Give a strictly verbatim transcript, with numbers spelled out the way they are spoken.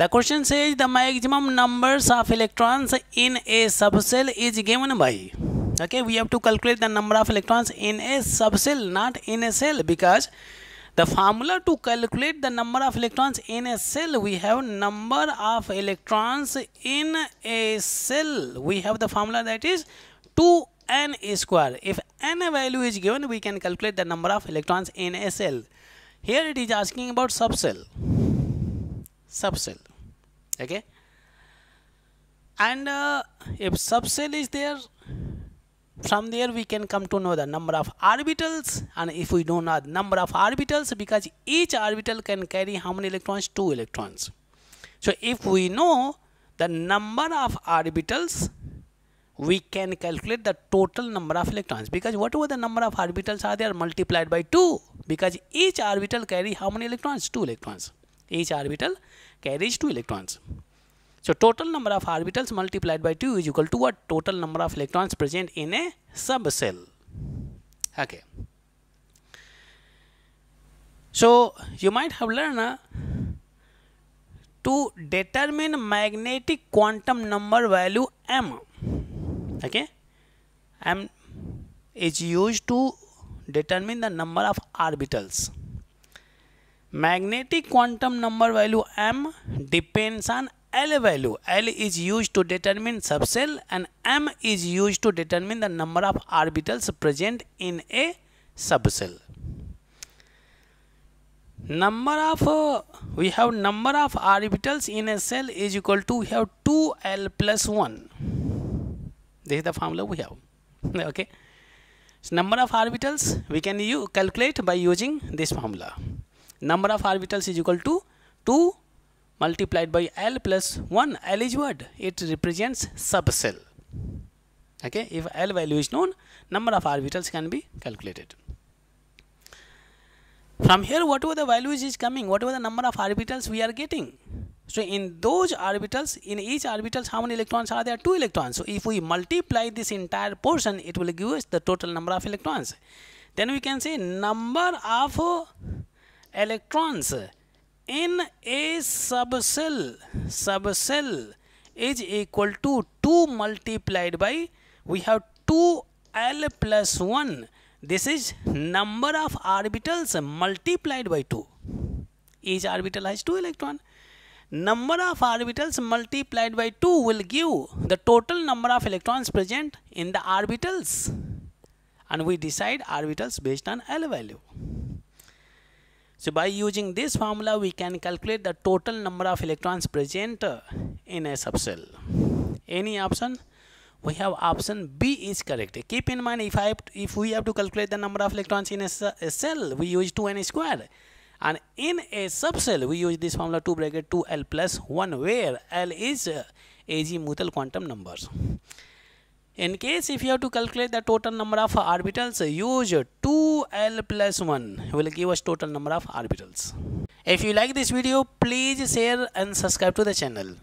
The question says the maximum numbers of electrons in a subshell is given by. Okay, we have to calculate the number of electrons in a subshell, not in a cell, because the formula to calculate the number of electrons in a cell, we have number of electrons in a cell. We have the formula that is two n squared. If n value is given, we can calculate the number of electrons in a cell. Here it is asking about subshell. Subshell. Okay. And uh, if subshell is there, from there we can come to know the number of orbitals, and if we do not number of orbitals, because each orbital can carry how many electrons? Two electrons. So if we know the number of orbitals, we can calculate the total number of electrons, because whatever the number of orbitals are there, multiplied by two, because each orbital carry how many electrons? Two electrons. Each orbital carries two electrons. So total number of orbitals multiplied by two is equal to what? Total number of electrons present in a subshell. Okay. So you might have learned uh, to determine magnetic quantum number value m. Okay. M is used to determine the number of orbitals. Magnetic quantum number value m depends on L value. L is used to determine subshell, and m is used to determine the number of orbitals present in a subshell. Number of uh, we have number of orbitals in a cell is equal to, we have two L plus one. This is the formula we have. Okay. So number of orbitals we can use, calculate by using this formula. Number of orbitals is equal to two multiplied by L plus one. L is what? It represents subshell. Okay, if L value is known, number of orbitals can be calculated. From here, whatever the values is coming, whatever the number of orbitals we are getting, so in those orbitals, in each orbitals, how many electrons are there? Two electrons. So if we multiply this entire portion, it will give us the total number of electrons. Then we can say number of electrons in a subshell, subshell is equal to two multiplied by, we have two L plus one. This is number of orbitals multiplied by two. Each orbital has two electrons. Number of orbitals multiplied by two will give the total number of electrons present in the orbitals. And we decide orbitals based on L value. So by using this formula, we can calculate the total number of electrons present in a subshell. Any option? We have option B is correct. Keep in mind, if I have to, if we have to calculate the number of electrons in a, a cell, we use two n squared, and in a subshell we use this formula two bracket two L plus one, where L is uh, azimuthal quantum numbers. In case if you have to calculate the total number of orbitals, use two L plus one will give us total number of orbitals. If you like this video, please share and subscribe to the channel.